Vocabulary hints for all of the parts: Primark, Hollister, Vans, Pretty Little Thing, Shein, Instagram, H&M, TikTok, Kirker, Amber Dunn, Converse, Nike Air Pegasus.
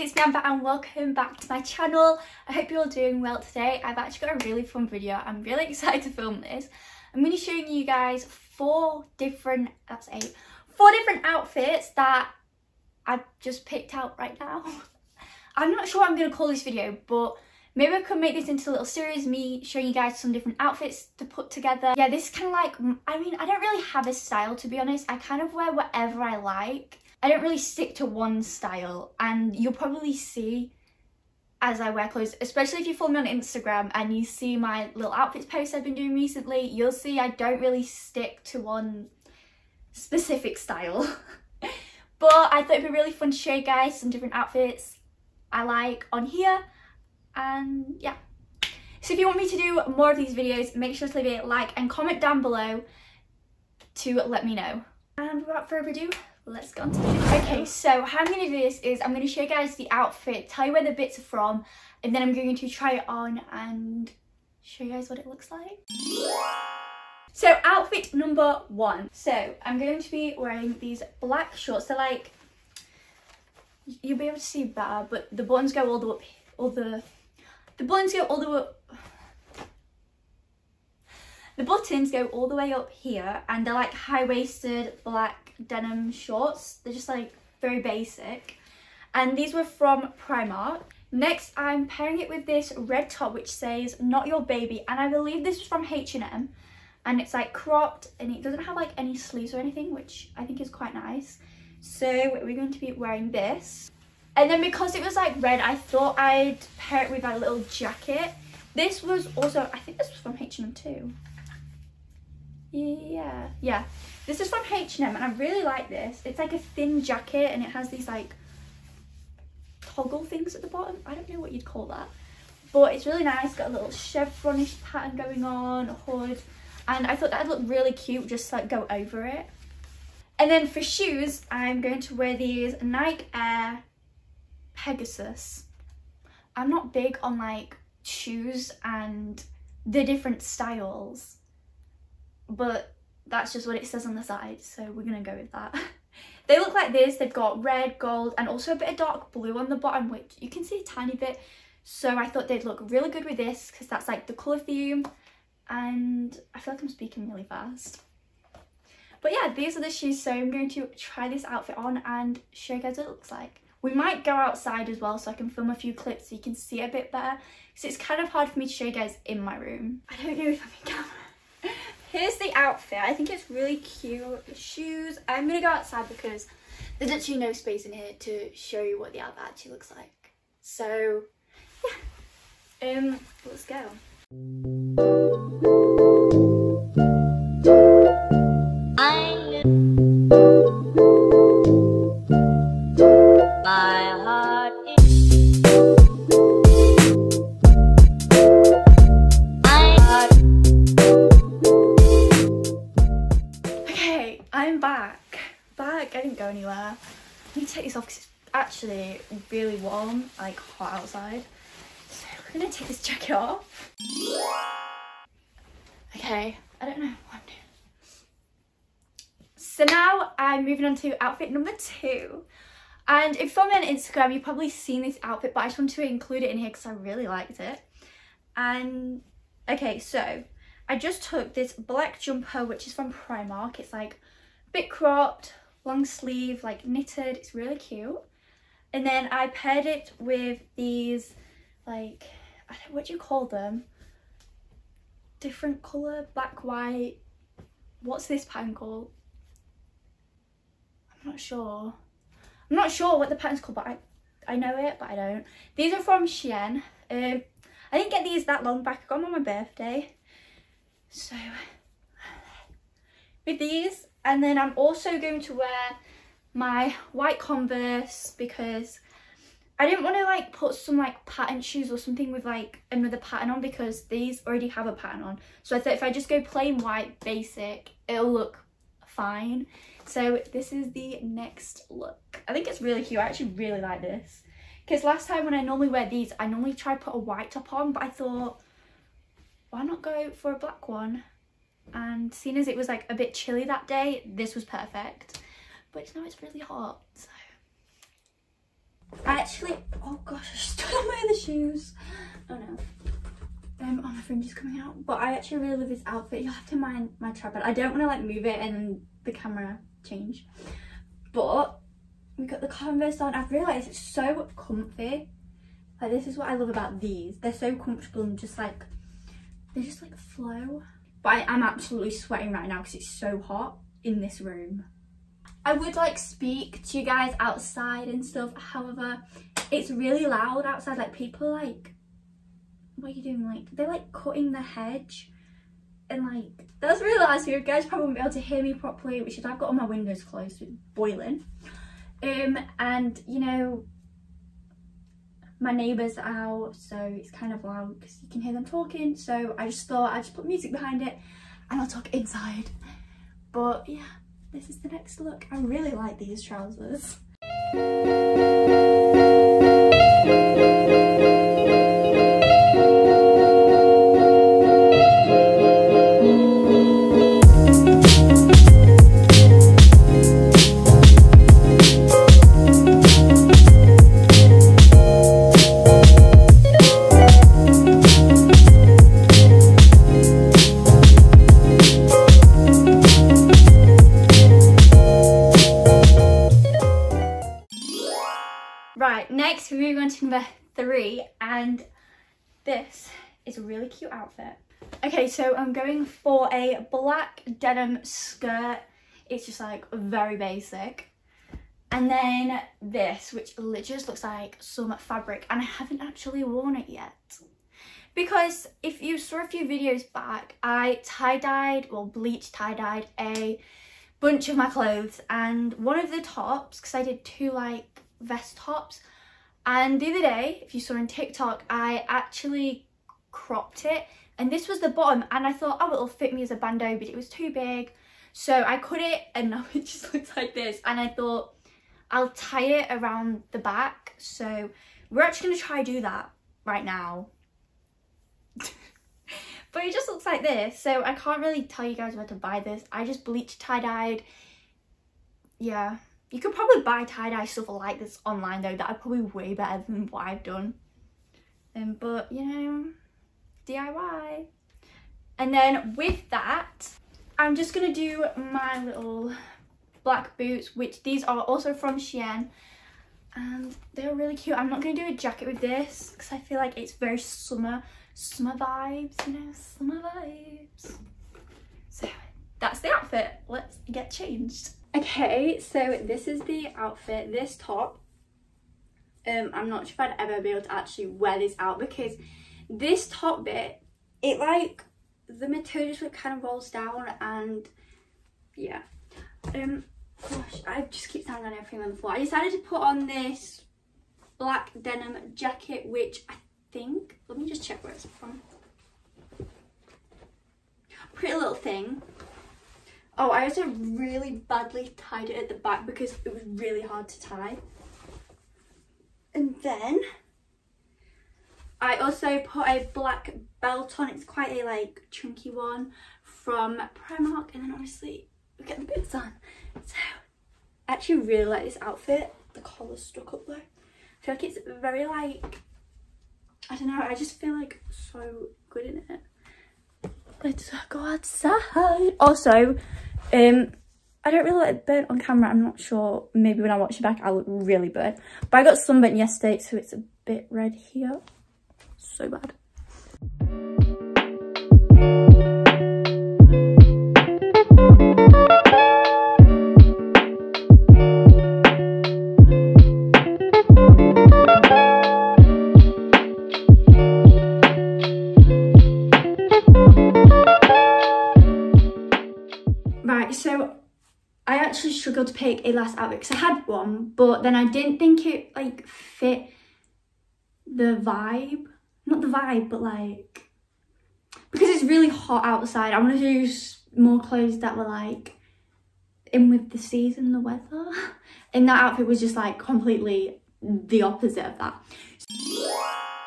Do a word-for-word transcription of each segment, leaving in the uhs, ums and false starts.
it's me Amber and welcome back to my channel. I hope you're all doing well today. I've actually got a really fun video. I'm really excited to film this. I'm going to be showing you guys four different, that's eight, four different outfits that I've just picked out right now. I'm not sure what I'm going to call this video, but maybe I could make this into a little series, me showing you guys some different outfits to put together. Yeah, this is kind of like, I mean, I don't really have a style, to be honest. I kind of wear whatever I like. I don't really stick to one style, and you'll probably see as I wear clothes, especially if you follow me on Instagram and you see my little outfits posts I've been doing recently, you'll see I don't really stick to one specific style. But I thought it'd be really fun to show you guys some different outfits I like on here. And yeah, so if you want me to do more of these videos, make sure to leave a like and comment down below to let me know. And without further ado, let's go on to this. Okay, so how I'm going to do this is I'm going to show you guys the outfit, tell you where the bits are from, and then I'm going to try it on and show you guys what it looks like. So outfit number one. So I'm going to be wearing these black shorts. They're like, you'll be able to see better, but the buttons go all the way up here. All the the buttons go all the way the buttons go all the way up here, and they're like high-waisted black denim shorts. They're just like very basic, and these were from Primark. Next, I'm pairing it with this red top which says "Not Your Baby," and I believe this is from H and M, and it's like cropped and it doesn't have like any sleeves or anything, which I think is quite nice. So we're going to be wearing this. And then because it was like red, I thought I'd pair it with my little jacket. This was also, I think this was from H and M too. Yeah, yeah. This is from H and M, and I really like this. It's like a thin jacket and it has these like toggle things at the bottom. I don't know what you'd call that. But it's really nice. Got a little chevronish pattern going on, a hood. And I thought that'd look really cute, just like go over it. And then for shoes, I'm going to wear these Nike Air Pegasus. I'm not big on like shoes and the different styles, but that's just what it says on the side, so we're gonna go with that. They look like this. They've got red, gold, and also a bit of dark blue on the bottom, which you can see a tiny bit, so I thought they'd look really good with this because that's like the colour theme. And I feel like I'm speaking really fast, but yeah, these are the shoes. So I'm going to try this outfit on and show you guys what it looks like. We might go outside as well, so I can film a few clips so you can see a bit better. So it's kind of hard for me to show you guys in my room. I don't know if I'm in camera. Here's the outfit. I think it's really cute. The shoes. I'm going to go outside because there's actually no space in here to show you what the outfit actually looks like. So, yeah. Um, let's go. Anywhere. I need to take this off because it's actually really warm, like hot outside. So we're gonna take this jacket off. Okay, I don't know what I'm doing. So now I'm moving on to outfit number two. And if you're on Instagram, you've probably seen this outfit, but I just wanted to include it in here because I really liked it. And okay, so I just took this black jumper, which is from Primark. It's like a bit cropped, long sleeve, like knitted. It's really cute. And then I paired it with these, like, I don't, what do you call them? Different colour, black, white. What's this pattern called? I'm not sure. I'm not sure what the pattern's called, but I, I know it, but I don't. These are from Shein. Um, I didn't get these that long back. I got them on my birthday. So, with these. And then I'm also going to wear my white Converse because I didn't want to like put some like pattern shoes or something with like another pattern on because these already have a pattern on. So I thought if I just go plain white, basic, it'll look fine. So this is the next look. I think it's really cute. I actually really like this because last time when I normally wear these, I normally try to put a white top on, but I thought, why not go for a black one? And seeing as it was like a bit chilly that day, this was perfect. But now it's really hot, so I actually Oh gosh, I still don't wear the shoes. Oh no. Um, oh, my fringe is coming out. But I actually really love this outfit. You'll have to mind my tripod. I don't want to like move it and then the camera change. But we got the Converse on. I've realised it's so comfy. Like, this is what I love about these. They're so comfortable and just like, they just like flow. But I, I'm absolutely sweating right now because it's so hot in this room. I would like speak to you guys outside and stuff. However, it's really loud outside. Like, people like, what are you doing? Like, they're like cutting the hedge. And like, that's really loud. So you guys probably won't be able to hear me properly, which is I've got all my windows closed, so it's boiling. Um, and you know, my neighbour's out, so it's kind of loud because you can hear them talking. So I just thought I'd just put music behind it and I'll talk inside. But yeah, this is the next look. I really like these trousers. Next, we're going to number three, and this is a really cute outfit. Okay, so I'm going for a black denim skirt. It's just like very basic. And then this, which literally just looks like some fabric, and I haven't actually worn it yet. Because if you saw a few videos back, I tie-dyed, well, bleach tie-dyed a bunch of my clothes, and one of the tops, because I did two like vest tops, and the other day, if you saw on TikTok, I actually cropped it, and this was the bottom, and I thought, oh, it'll fit me as a bandeau, but it was too big, so I cut it, and now it just looks like this, and I thought, I'll tie it around the back, so we're actually going to try to do that right now. But it just looks like this, so I can't really tell you guys where to buy this. I just bleach tie-dyed, yeah. You could probably buy tie-dye stuff like this online though, that'd probably be way better than what I've done. Um, but, you know, D I Y. And then with that, I'm just going to do my little black boots, which these are also from Shein. And they're really cute. I'm not going to do a jacket with this, because I feel like it's very summer. Summer vibes, you know, summer vibes. So, that's the outfit. Let's get changed. Okay, so this is the outfit, this top. Um, I'm not sure if I'd ever be able to actually wear this out, because this top bit, it like, the material just kind of rolls down, and yeah. Um, gosh, I just keep standing on everything on the floor. I decided to put on this black denim jacket, which I think, let me just check where it's from. Pretty Little Thing. Oh, I also really badly tied it at the back because it was really hard to tie. And then I also put a black belt on. It's quite a like chunky one from Primark. And then obviously we get the boots on. So I actually really like this outfit. The collar's stuck up though. I feel like it's very like, I don't know, I just feel like so good in it. Let's go outside. Also, um, I don't really like burnt on camera. I'm not sure. Maybe when I watch it back, I look really burnt. But I got sunburnt yesterday, so it's a bit red here. So bad. Struggled to pick a last outfit because I had one, but then I didn't think it like fit the vibe, not the vibe, but like, because it's really hot outside, I wanted to use more clothes that were like in with the season, the weather, and that outfit was just like completely the opposite of that.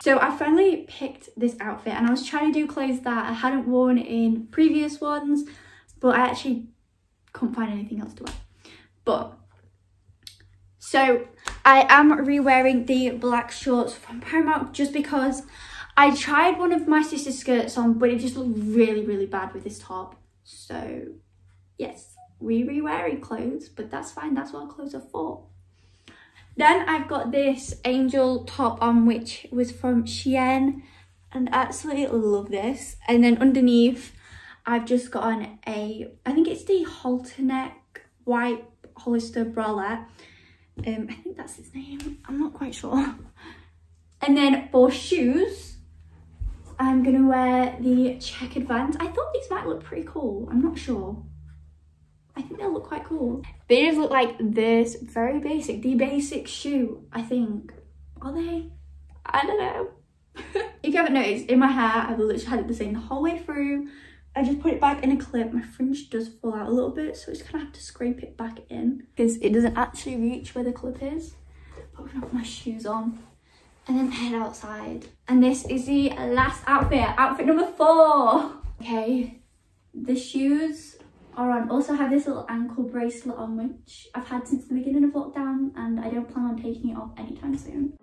So I finally picked this outfit, and I was trying to do clothes that I hadn't worn in previous ones, but I actually couldn't find anything else to wear. But so I am re-wearing the black shorts from Primark just because I tried one of my sister's skirts on, but it just looked really, really bad with this top. So yes, we re-wearing clothes, but that's fine. That's what clothes are for. Then I've got this angel top on, which was from Shein, and I absolutely love this. And then underneath, I've just got on a, I think it's the halter neck white Hollister bralette. Um, I think that's its name. I'm not quite sure. And then for shoes, I'm going to wear the checkered Vans. I thought these might look pretty cool. I'm not sure. I think they'll look quite cool. They just look like this very basic, the basic shoe, I think. Are they? I don't know. If you haven't noticed, in my hair, I've literally had it the same the whole way through. I just put it back in a clip. My fringe does fall out a little bit, so I just kind of have to scrape it back in because it doesn't actually reach where the clip is. But I'm gonna put my shoes on and then head outside. And this is the last outfit, outfit number four. Okay, the shoes are on. Also, I have this little ankle bracelet on, which I've had since the beginning of lockdown, and I don't plan on taking it off anytime soon.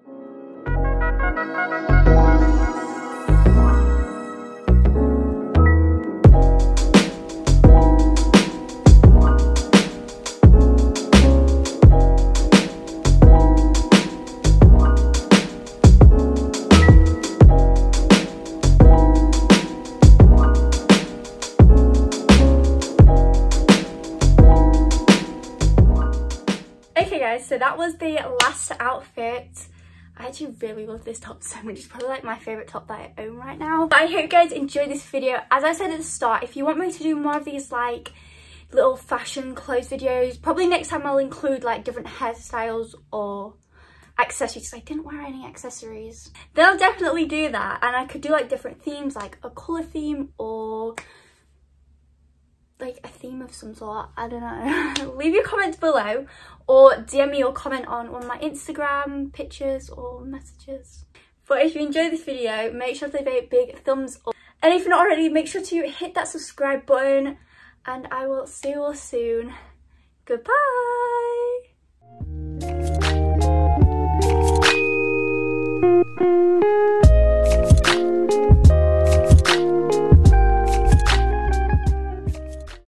So that was the last outfit. I actually really love this top so much. It's probably like my favourite top that I own right now. But I hope you guys enjoyed this video. As I said at the start, if you want me to do more of these like little fashion clothes videos, probably next time I'll include like different hairstyles or accessories, because I didn't wear any accessories. Then I'll definitely do that, and I could do like different themes, like a colour theme or like a theme of some sort, I don't know. Leave your comments below, or D M me or comment on one of my Instagram pictures or messages. But if you enjoyed this video, make sure to leave a big thumbs up, and if you're not already, make sure to hit that subscribe button, and I will see you all soon. Goodbye.